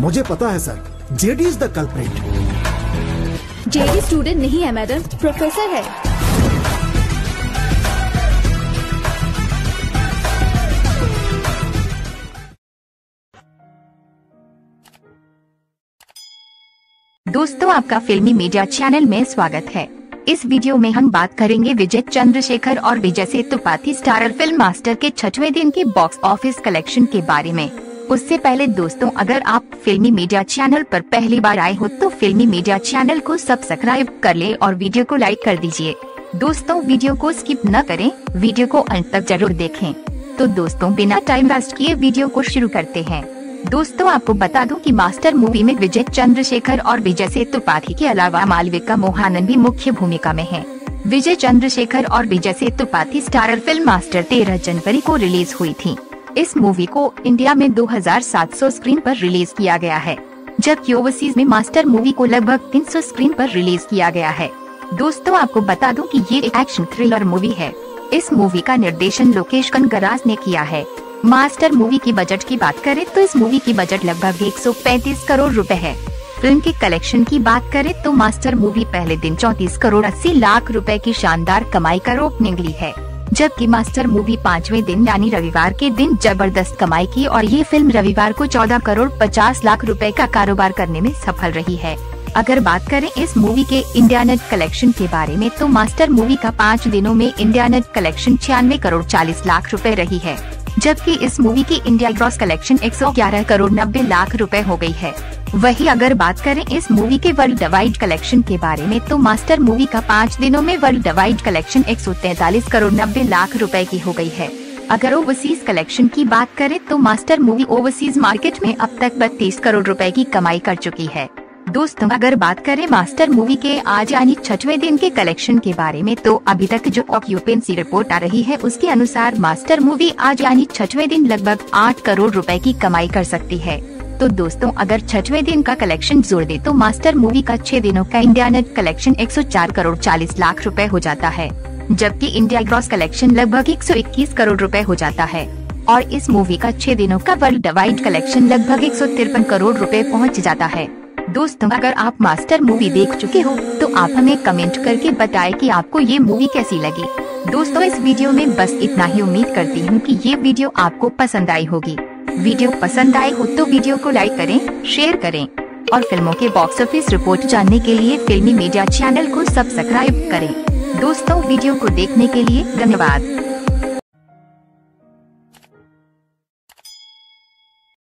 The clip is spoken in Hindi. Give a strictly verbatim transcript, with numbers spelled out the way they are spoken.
मुझे पता है sir, JD is the culprit. JD student नहीं है मैडम, प्रोफेसर है। दोस्तों, आपका फिल्मी मीडिया चैनल में स्वागत है। इस वीडियो में हम बात करेंगे विजय चंद्रशेखर और Vijay Sethupathi starrer film Master के छठवें दिन के बॉक्स ऑफिस कलेक्शन के बारे में। उससे पहले दोस्तों, अगर आप फिल्मी मीडिया चैनल पर पहली बार आए हो तो फिल्मी मीडिया चैनल को सब्सक्राइब कर ले और वीडियो को लाइक कर दीजिए। दोस्तों, वीडियो को स्किप न करें, वीडियो को अंत तक जरूर देखें। तो दोस्तों, बिना टाइम वेस्ट किए वीडियो को शुरू करते हैं। दोस्तों, आपको बता दूं कि मास्टर मूवी में विजय चंद्रशेखर और विजय सेतुपति के अलावा मालविका मोहानन भी मुख्य भूमिका में हैं। विजय चंद्रशेखर और Vijay Sethupathi starrer film Master तेरह जनवरी को रिलीज हुई थी। इस मूवी को इंडिया में दो हज़ार सात सौ स्क्रीन पर रिलीज किया गया है, जबकि ओवरसीज में मास्टर मूवी को लगभग तीन सौ स्क्रीन पर रिलीज किया गया है। दोस्तों, आपको बता दूं कि ये एक एक्शन थ्रिलर मूवी है। इस मूवी का निर्देशन लोकेश कनगराज ने किया है। मास्टर मूवी की बजट की बात करें तो इस मूवी की बजट लगभग एक सौ पैंतीस करोड़ रुपए है। फिल्म के कलेक्शन की बात करें तो मास्टर मूवी पहले दिन चौंतीस करोड़ अस्सी लाख रुपए की शानदार कमाई कर ओपनिंग ली है, जबकि मास्टर मूवी पांचवें दिन यानी रविवार के दिन जबरदस्त कमाई की और ये फिल्म रविवार को चौदह करोड़ पचास लाख रुपए का कारोबार करने में सफल रही है। अगर बात करें इस मूवी के इंडिया नेट कलेक्शन के बारे में तो मास्टर मूवी का पाँच दिनों में इंडिया नेट कलेक्शन छियानवे करोड़ चालीस लाख रूपए रही है, जबकि इस मूवी की इंडिया ग्रॉस कलेक्शन एक सौ ग्यारह करोड़ नब्बे लाख रुपए हो गई है। वहीं अगर बात करें इस मूवी के वर्ल्ड वाइड कलेक्शन के बारे में तो मास्टर मूवी का पाँच दिनों में वर्ल्ड वाइड कलेक्शन एक सौ तैंतालीस करोड़ नब्बे लाख रुपए की हो गई है। अगर ओवरसीज कलेक्शन की बात करें तो मास्टर मूवी ओवरसीज मार्केट में अब तक बत्तीस करोड़ रुपए की कमाई कर चुकी है। दोस्तों, अगर बात करें मास्टर मूवी के आज यानी छठवें दिन के कलेक्शन के बारे में तो अभी तक जो ऑक्यूपेंसी रिपोर्ट आ रही है उसके अनुसार मास्टर मूवी आज यानी छठवें दिन लगभग आठ करोड़ रुपए की कमाई कर सकती है। तो दोस्तों, अगर छठवें दिन का कलेक्शन जोड़ दे तो मास्टर मूवी का छह दिनों का इंडिया नेट कलेक्शन एक सौ चार करोड़ चालीस लाख रूपए हो जाता है, जबकि इंडिया ग्रॉस कलेक्शन लगभग एक सौ इक्कीस करोड़ रूपए हो जाता है और इस मूवी का छह दिनों का वर्ल्ड वाइड कलेक्शन लगभग एक सौ तिरपन करोड़ रूपए पहुँच जाता है। दोस्तों, अगर आप मास्टर मूवी देख चुके हो तो आप हमें कमेंट करके बताएं कि आपको ये मूवी कैसी लगी। दोस्तों, इस वीडियो में बस इतना ही। उम्मीद करती हूँ कि ये वीडियो आपको पसंद आई होगी। वीडियो पसंद आई हो तो वीडियो को लाइक करें, शेयर करें और फिल्मों के बॉक्स ऑफिस रिपोर्ट जानने के लिए फिल्मी मीडिया चैनल को सब्सक्राइब करें। दोस्तों, वीडियो को देखने के लिए धन्यवाद।